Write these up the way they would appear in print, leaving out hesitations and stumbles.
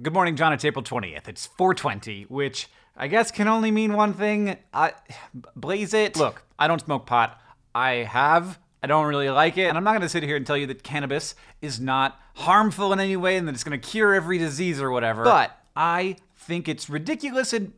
Good morning, John. It's April 20th. It's 420, which I guess can only mean one thing. Blaze it. Look, I don't smoke pot. I don't really like it. And I'm not going to sit here and tell you that cannabis is not harmful in any way and that it's going to cure every disease or whatever. But I think it's ridiculous and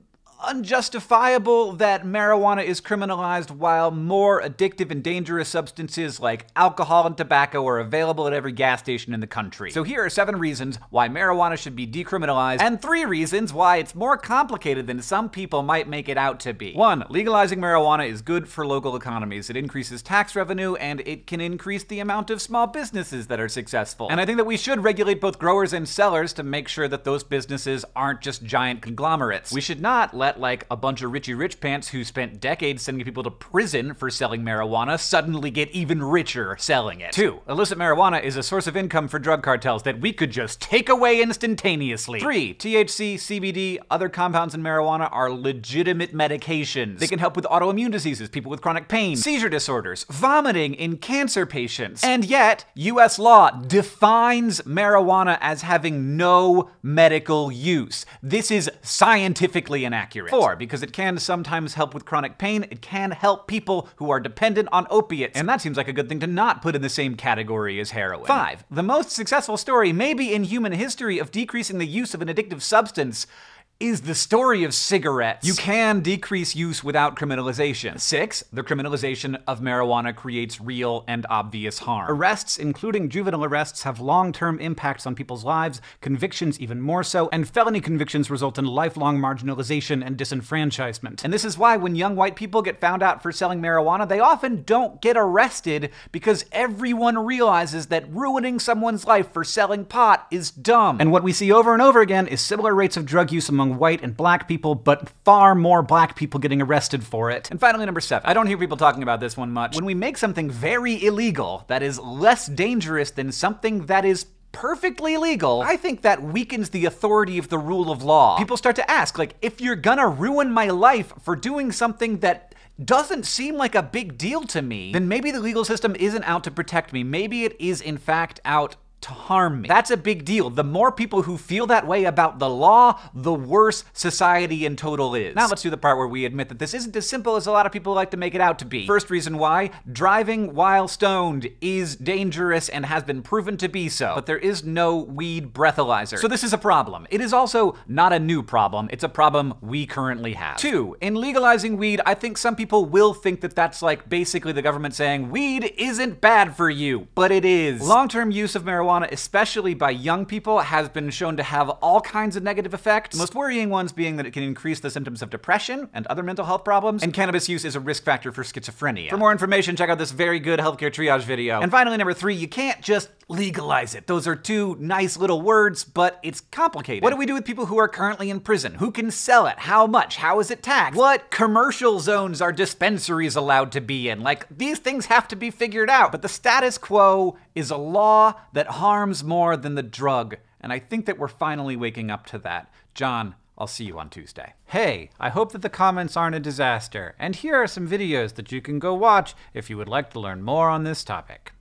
unjustifiable that marijuana is criminalized while more addictive and dangerous substances like alcohol and tobacco are available at every gas station in the country. So here are 7 reasons why marijuana should be decriminalized and 3 reasons why it's more complicated than some people might make it out to be. 1. Legalizing marijuana is good for local economies. It increases tax revenue and it can increase the amount of small businesses that are successful. And I think that we should regulate both growers and sellers to make sure that those businesses aren't just giant conglomerates. We should not let like a bunch of richy rich pants who spent decades sending people to prison for selling marijuana suddenly get even richer selling it. 2. Illicit marijuana is a source of income for drug cartels that we could just take away instantaneously. 3. THC, CBD, other compounds in marijuana are legitimate medications. They can help with autoimmune diseases, people with chronic pain, seizure disorders, vomiting in cancer patients. And yet, US law defines marijuana as having no medical use. This is scientifically inaccurate. 4, because it can sometimes help with chronic pain, it can help people who are dependent on opiates, and that seems like a good thing to not put in the same category as heroin. 5, the most successful story maybe in human history of decreasing the use of an addictive substance is the story of cigarettes. You can decrease use without criminalization. 6, the criminalization of marijuana creates real and obvious harm. Arrests, including juvenile arrests, have long-term impacts on people's lives, convictions even more so, and felony convictions result in lifelong marginalization and disenfranchisement. And this is why when young white people get found out for selling marijuana, they often don't get arrested because everyone realizes that ruining someone's life for selling pot is dumb. And what we see over and over again is similar rates of drug use among white and black people, but far more black people getting arrested for it. And finally, number 7. I don't hear people talking about this one much. When we make something very illegal that is less dangerous than something that is perfectly legal, I think that weakens the authority of the rule of law. People start to ask, like, if you're gonna ruin my life for doing something that doesn't seem like a big deal to me, then maybe the legal system isn't out to protect me. Maybe it is, in fact, out to harm me. That's a big deal. The more people who feel that way about the law, the worse society in total is. Now let's do the part where we admit that this isn't as simple as a lot of people like to make it out to be. First reason why, driving while stoned is dangerous and has been proven to be so, but there is no weed breathalyzer. So this is a problem. It is also not a new problem. It's a problem we currently have. 2, in legalizing weed, I think some people will think that that's like basically the government saying, weed isn't bad for you, but it is. Long-term use of marijuana, especially by young people, has been shown to have all kinds of negative effects. The most worrying ones being that it can increase the symptoms of depression and other mental health problems, and cannabis use is a risk factor for schizophrenia. For more information, check out this very good healthcare triage video. And finally, number 3, you can't just legalize it. Those are 2 nice little words, but it's complicated. What do we do with people who are currently in prison? Who can sell it? How much? How is it taxed? What commercial zones are dispensaries allowed to be in? Like, these things have to be figured out. But the status quo is a law that harms more than the drug, and I think that we're finally waking up to that. John, I'll see you on Tuesday. Hey, I hope that the comments aren't a disaster, and here are some videos that you can go watch if you would like to learn more on this topic.